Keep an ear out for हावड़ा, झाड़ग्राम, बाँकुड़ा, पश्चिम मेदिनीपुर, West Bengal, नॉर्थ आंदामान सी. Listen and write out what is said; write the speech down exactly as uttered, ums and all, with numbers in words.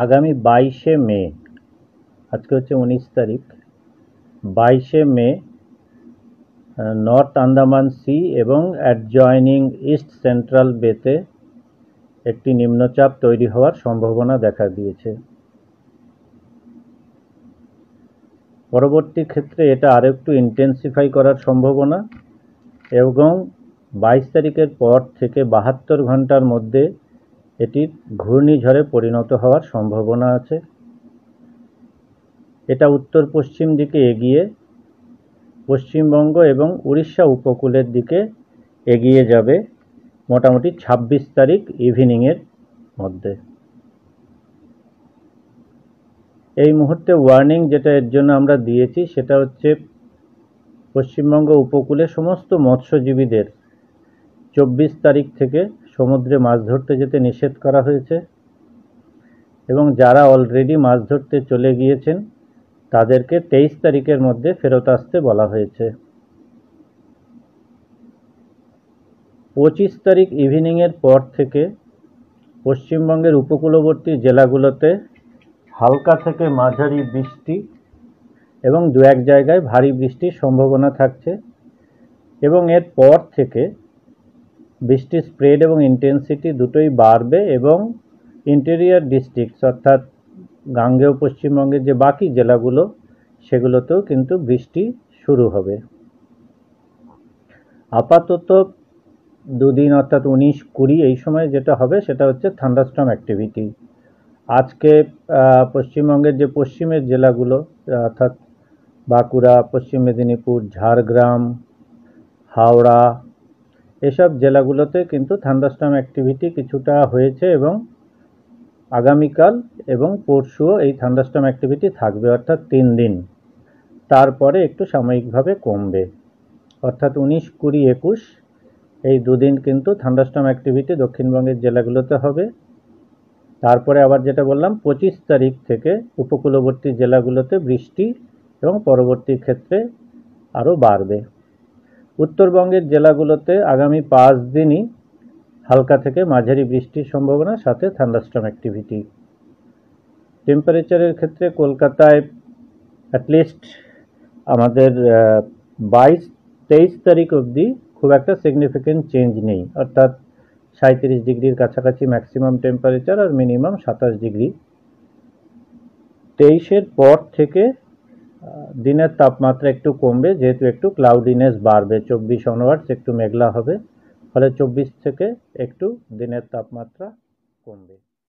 आगामी बाईशे मे आज के हे उन्नीस तारीख बाईशे मे नॉर्थ आंदामान सी एवं एडजॉइनिंग ईस्ट सेंट्रल बेते एक निम्नचाप तैरी होवार सम्भावना देखा दिए। परवर्ती क्षेत्रे एटा आरेकटू इंटेंसिफाई करार सम्भावना एवं बाईस तारीखेर पर थेके बाहत्तर घंटार मध्य एटी घूर्णिझड़े परिणत होवार सम्भावना आछे। एटा उत्तर पश्चिम दिके एगिए पश्चिमबंग एवं उड़ीसा उपकूलेर दिके एगिए जाबे मोटामुटी छब्बीस तारीख इभिनिंगेर मध्य। এই মুহূর্তে ওয়ার্নিং যেটা এর জন্য আমরা দিয়েছি সেটা হচ্ছে পশ্চিমবঙ্গ উপকূলে সমস্ত মৎস্যজীবীদের চব্বিশ তারিখ থেকে সমুদ্রে মাছ ধরতে যেতে নিষেধ করা হয়েছে এবং যারা অলরেডি মাছ ধরতে চলে গিয়েছেন তাদেরকে তেইশ তারিখের মধ্যে ফেরত আসতে বলা হয়েছে। পঁচিশ তারিখ ইভিনিং এর পর থেকে পশ্চিমবঙ্গের উপকূলবর্তী জেলাগুলোতে হালকা থেকে মাঝারি বৃষ্টি এবং দু এক জায়গায় ভারী বৃষ্টির সম্ভাবনা থাকছে এবং এর পর থেকে বৃষ্টির স্প্রেড এবং ইনটেনসিটি দুটোই বাড়বে এবং ইন্টেরিয়র ডিস্ট্রিক্টস অর্থাৎ গাঙ্গেয় পশ্চিমবঙ্গের যে বাকি জেলাগুলো সেগুলোতেও কিন্তু বৃষ্টি শুরু হবে। আপাতত দুদিন অর্থাৎ উনিশ কুড়ি এই সময় যেটা হবে সেটা হচ্ছে থান্ডারস্টর্ম অ্যাক্টিভিটি। आज के पश्चिमबंगे जो पश्चिमे जिलागुलो अर्थात बाँकुड़ा पश्चिम मेदिनीपुर झाड़ग्राम हावड़ा एसब जिलागुलोते किन्तु थांडारस्टॉर्म एक्टिविटी किछुटा होयेछे एवं आगामीकाल एवं परशुओ एई थांडारस्टॉर्म एक्टिविटी थाकबे अर्थात तीन दिन तारपरे एकटु सामयिकभावे कमबे अर्थात उन्नीस कुड़ी एकुश एई दुदिन किन्तु थांडारस्टॉर्म एक्टिविटी दक्षिणबंगेर जिलागुलोते होबे। তারপরে আবার যেটা বললাম পঁচিশ তারিখ থেকে উপকূলবর্তী জেলাগুলোতে বৃষ্টি এবং পরবর্তী ক্ষেত্রে আরও বাড়বে। উত্তরবঙ্গের জেলাগুলোতে আগামী পাঁচ দিনই হালকা থেকে মাঝারি বৃষ্টির সম্ভাবনা সাথে থান্ডারস্টর্ম অ্যাক্টিভিটি। টেম্পারেচারের ক্ষেত্রে কলকাতায় অ্যাটলিস্ট আমাদের বাইশ তেইশ তারিখ অবধি খুব একটা সিগনিফিকেন্ট চেঞ্জ নেই অর্থাৎ সাঁইত্রিশ ডিগ্রির কাছাকাছি ম্যাক্সিমাম টেম্পারেচার আর মিনিমাম সাতাশ ডিগ্রি। তেইশের পর থেকে দিনের তাপমাত্রা একটু কমবে যেহেতু একটু ক্লাউডিনেস বাড়বে চব্বিশ অনওয়ার্ডস একটু মেঘলা হবে ফলে চব্বিশ থেকে একটু দিনের তাপমাত্রা কমবে।